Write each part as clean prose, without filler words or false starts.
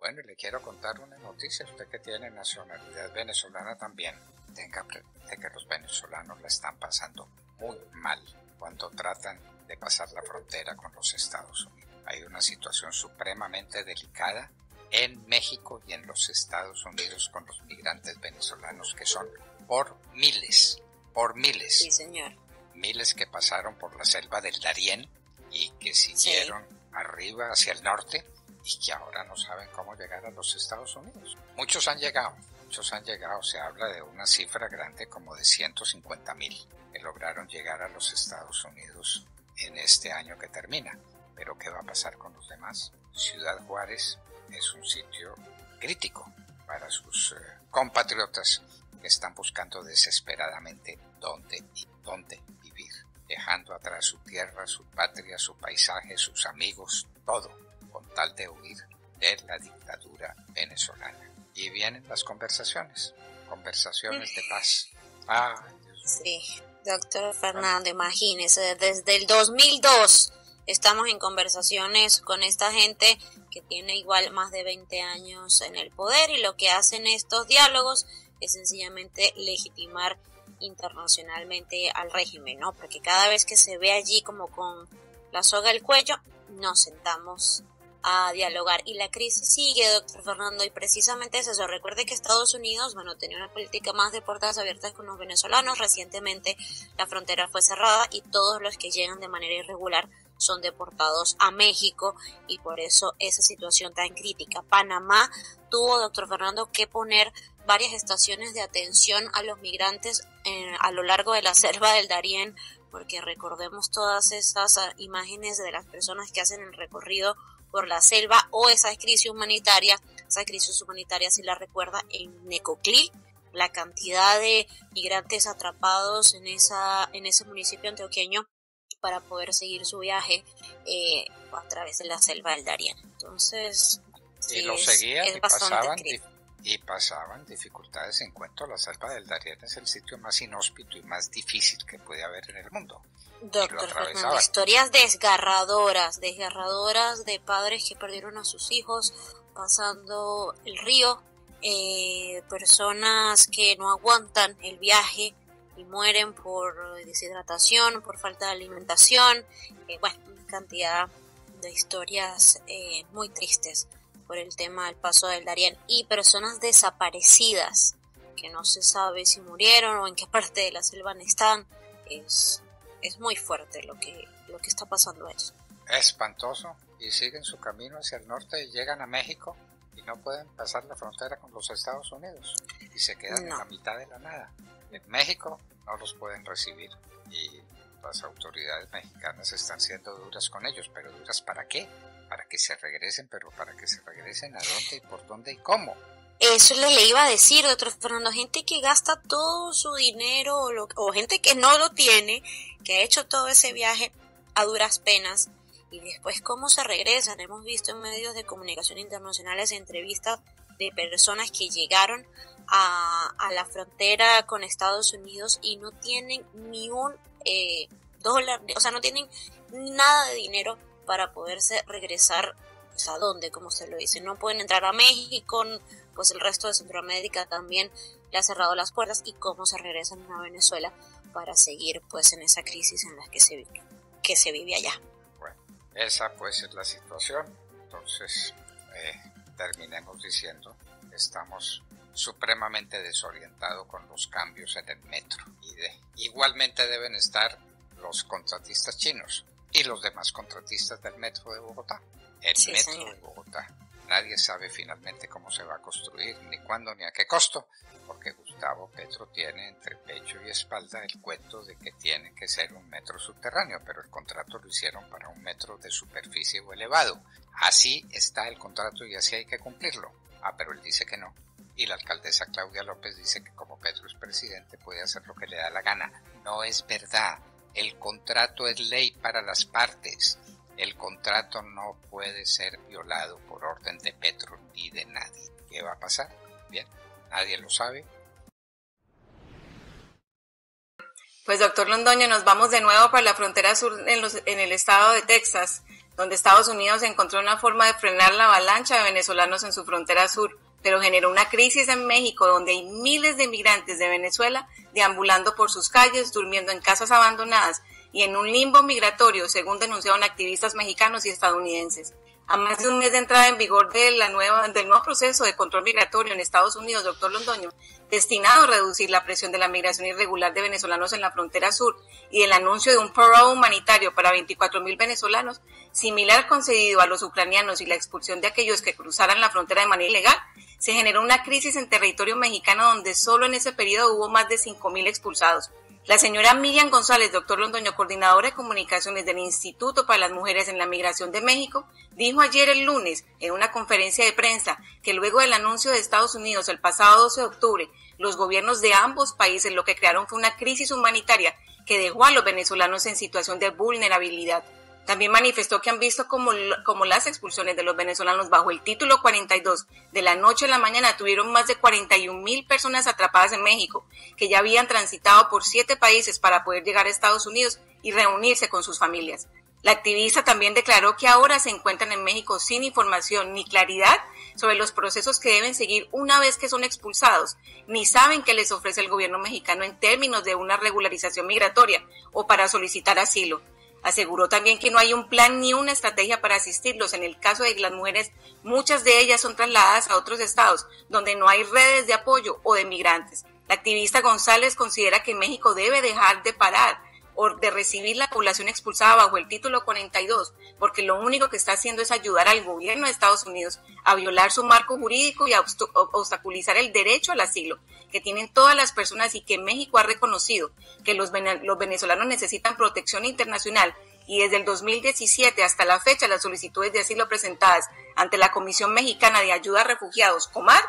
Bueno, y le quiero contar una noticia, usted que tiene nacionalidad venezolana también. Tenga presente que los venezolanos la están pasando muy mal cuando tratan de pasar la frontera con los Estados Unidos. Hay una situación supremamente delicada en México y en los Estados Unidos con los migrantes venezolanos, que son por miles, Sí, señor. Miles que pasaron por la selva del Darién y que siguieron arriba hacia el norte y que ahora no saben cómo llegar a los Estados Unidos. Muchos han llegado, se habla de una cifra grande como de 150,000 que lograron llegar a los Estados Unidos en este año que termina. Pero ¿qué va a pasar con los demás? Ciudad Juárez es un sitio crítico para sus compatriotas que están buscando desesperadamente dónde vivir, dejando atrás su tierra, su patria, su paisaje, sus amigos, todo, con tal de huir de la dictadura venezolana. Y vienen las conversaciones de paz. Ah, sí, doctor Fernando, imagínese, desde el 2002 estamos en conversaciones con esta gente que tiene igual más de 20 años en el poder, y lo que hacen estos diálogos es sencillamente legitimar internacionalmente al régimen, ¿no? Porque cada vez que se ve allí como con la soga al cuello, nos sentamos a dialogar. Y la crisis sigue, doctor Fernando, y precisamente es eso. Recuerde que Estados Unidos, bueno, tenía una política más de puertas abiertas con los venezolanos. Recientemente la frontera fue cerrada y todos los que llegan de manera irregular son deportados a México, y por eso esa situación tan crítica. Panamá tuvo, doctor Fernando, que poner varias estaciones de atención a los migrantes a lo largo de la selva del Darién, porque recordemos todas esas imágenes de las personas que hacen el recorrido por la selva, o esa crisis humanitaria, si la recuerda, en Necoclí, la cantidad de migrantes atrapados en ese municipio antioqueño para poder seguir su viaje a través de la selva del Darién. Entonces, sí, pasaban dificultades en cuanto a la selva del Darién es el sitio más inhóspito y más difícil que puede haber en el mundo. Doctor Fernando, historias desgarradoras de padres que perdieron a sus hijos pasando el río, personas que no aguantan el viaje y mueren por deshidratación, por falta de alimentación, una cantidad de historias muy tristes por el tema del paso del Darién, y personas desaparecidas que no se sabe si murieron o en qué parte de la selva están. Es muy fuerte lo que está pasando. Es espantoso, y siguen su camino hacia el norte y llegan a México y no pueden pasar la frontera con los Estados Unidos y se quedan en la mitad de la nada. En México no los pueden recibir y las autoridades mexicanas están siendo duras con ellos, pero ¿duras para qué? Para que se regresen, pero ¿para que se regresen a dónde y por dónde y cómo? Eso le iba a decir, doctor Fernando, gente que gasta todo su dinero o gente que no lo tiene, que ha hecho todo ese viaje a duras penas, y después cómo se regresan. Hemos visto en medios de comunicación internacionales entrevistas de personas que llegaron a la frontera con Estados Unidos y no tienen ni un dólar, o sea, no tienen nada de dinero para poderse regresar, pues, a dónde, como se lo dice. No pueden entrar a México, pues el resto de Centroamérica también le ha cerrado las puertas, y cómo se regresan a Venezuela para seguir, pues, en esa crisis en la que se vive allá. Bueno, esa pues es la situación. Entonces, terminemos diciendo, estamos supremamente desorientados con los cambios en el metro. Igualmente deben estar los contratistas chinos y los demás contratistas del metro de Bogotá. De Bogotá. Nadie sabe finalmente cómo se va a construir, ni cuándo, ni a qué costo, porque Gustavo Petro tiene entre pecho y espalda el cuento de que tiene que ser un metro subterráneo, pero el contrato lo hicieron para un metro de superficie o elevado. Así está el contrato y así hay que cumplirlo. Ah, pero él dice que no. Y la alcaldesa Claudia López dice que como Petro es presidente puede hacer lo que le da la gana. No es verdad. El contrato es ley para las partes. El contrato no puede ser violado por orden de Petro ni de nadie. ¿Qué va a pasar? Bien, nadie lo sabe. Pues, doctor Londoño, nos vamos de nuevo para la frontera sur en el estado de Texas, donde Estados Unidos encontró una forma de frenar la avalancha de venezolanos en su frontera sur, pero generó una crisis en México donde hay miles de inmigrantes de Venezuela deambulando por sus calles, durmiendo en casas abandonadas y en un limbo migratorio, según denunciaron activistas mexicanos y estadounidenses. A más de un mes de entrada en vigor de del nuevo proceso de control migratorio en Estados Unidos, doctor Londoño, destinado a reducir la presión de la migración irregular de venezolanos en la frontera sur y del anuncio de un parole humanitario para 24.000 venezolanos, similar concedido a los ucranianos y la expulsión de aquellos que cruzaran la frontera de manera ilegal, se generó una crisis en territorio mexicano donde solo en ese periodo hubo más de 5.000 expulsados. La señora Miriam González, doctor Londoño, coordinadora de comunicaciones del Instituto para las Mujeres en la Migración de México, dijo ayer el lunes en una conferencia de prensa que luego del anuncio de Estados Unidos el pasado 12 de octubre, los gobiernos de ambos países lo que crearon fue una crisis humanitaria que dejó a los venezolanos en situación de vulnerabilidad. También manifestó que han visto como las expulsiones de los venezolanos bajo el título 42 de la noche a la mañana tuvieron más de 41.000 personas atrapadas en México, que ya habían transitado por 7 países para poder llegar a Estados Unidos y reunirse con sus familias. La activista también declaró que ahora se encuentran en México sin información ni claridad sobre los procesos que deben seguir una vez que son expulsados, ni saben qué les ofrece el gobierno mexicano en términos de una regularización migratoria o para solicitar asilo. Aseguró también que no hay un plan ni una estrategia para asistirlos. En el caso de las mujeres, muchas de ellas son trasladadas a otros estados donde no hay redes de apoyo o de migrantes. La activista González considera que México debe dejar de parar o de recibir la población expulsada bajo el título 42, porque lo único que está haciendo es ayudar al gobierno de Estados Unidos a violar su marco jurídico y a obstaculizar el derecho al asilo que tienen todas las personas y que México ha reconocido que los venezolanos necesitan protección internacional, y desde el 2017 hasta la fecha las solicitudes de asilo presentadas ante la Comisión Mexicana de Ayuda a Refugiados, Comar,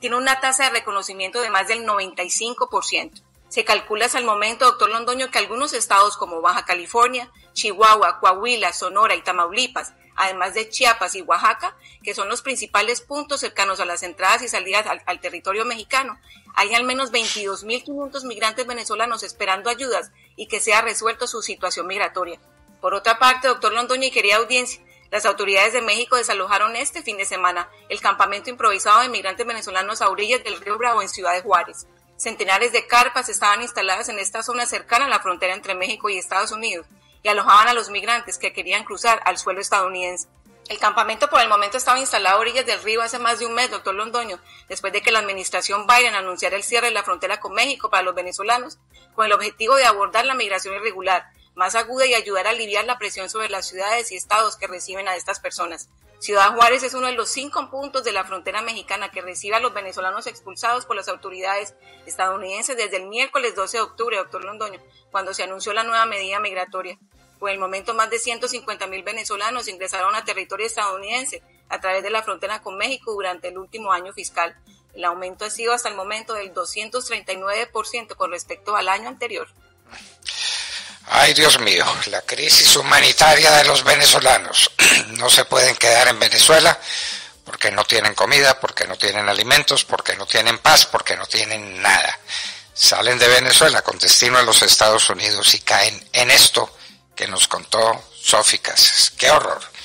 tiene una tasa de reconocimiento de más del 95%. Se calcula hasta el momento, doctor Londoño, que algunos estados como Baja California, Chihuahua, Coahuila, Sonora y Tamaulipas, además de Chiapas y Oaxaca, que son los principales puntos cercanos a las entradas y salidas al territorio mexicano, hay al menos 22.500 migrantes venezolanos esperando ayudas y que sea resuelto su situación migratoria. Por otra parte, doctor Londoño y querida audiencia, las autoridades de México desalojaron este fin de semana el campamento improvisado de migrantes venezolanos a orillas del Río Bravo en Ciudad de Juárez. Centenares de carpas estaban instaladas en esta zona cercana a la frontera entre México y Estados Unidos y alojaban a los migrantes que querían cruzar al suelo estadounidense. El campamento por el momento estaba instalado a orillas del río hace más de un mes, doctor Londoño, después de que la administración Biden anunciara el cierre de la frontera con México para los venezolanos, con el objetivo de abordar la migración irregular más aguda y ayudar a aliviar la presión sobre las ciudades y estados que reciben a estas personas. Ciudad Juárez es uno de los 5 puntos de la frontera mexicana que recibe a los venezolanos expulsados por las autoridades estadounidenses desde el miércoles 12 de octubre, doctor Londoño, cuando se anunció la nueva medida migratoria. Por el momento, más de 150.000 venezolanos ingresaron a territorio estadounidense a través de la frontera con México durante el último año fiscal. El aumento ha sido hasta el momento del 239% con respecto al año anterior. Ay, Dios mío, la crisis humanitaria de los venezolanos. No se pueden quedar en Venezuela porque no tienen comida, porque no tienen alimentos, porque no tienen paz, porque no tienen nada. Salen de Venezuela con destino a los Estados Unidos y caen en esto que nos contó Sofi Casas. ¡Qué horror!